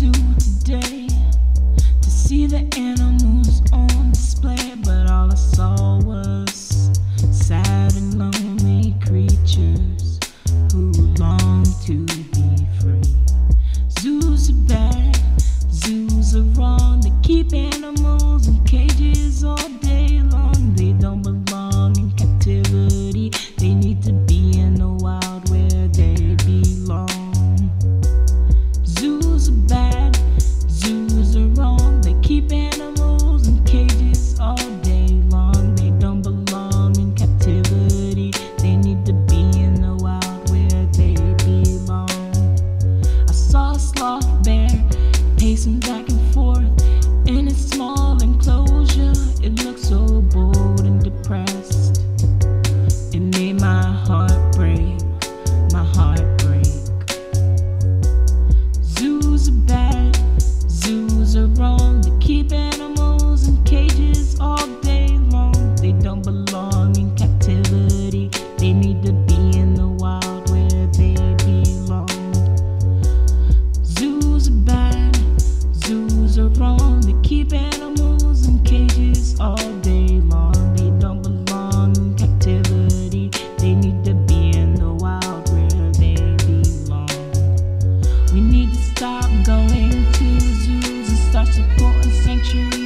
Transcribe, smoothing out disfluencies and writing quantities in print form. zoo today to see the animals on display, but all I saw was sad and lonely creatures who long to be free. Zoos are bad, zoos are wrong. They keep animals in cages all day long. They don't belong in captivity. They need to be in the wild where they belong. Pacing back and forth in a small enclosure, it looked so bold and depressed. It made my heart break, my heart break. Zoos are bad, zoos are wrong. They keep animals in cages all day long. They don't belong in captivity. They need to be in the wild where they belong. Zoos are bad, zoos are wrong. They keep animals in cages all day long. They don't belong in captivity. They need to be in the wild where they belong. We need to stop going to zoos and start supporting sanctuaries.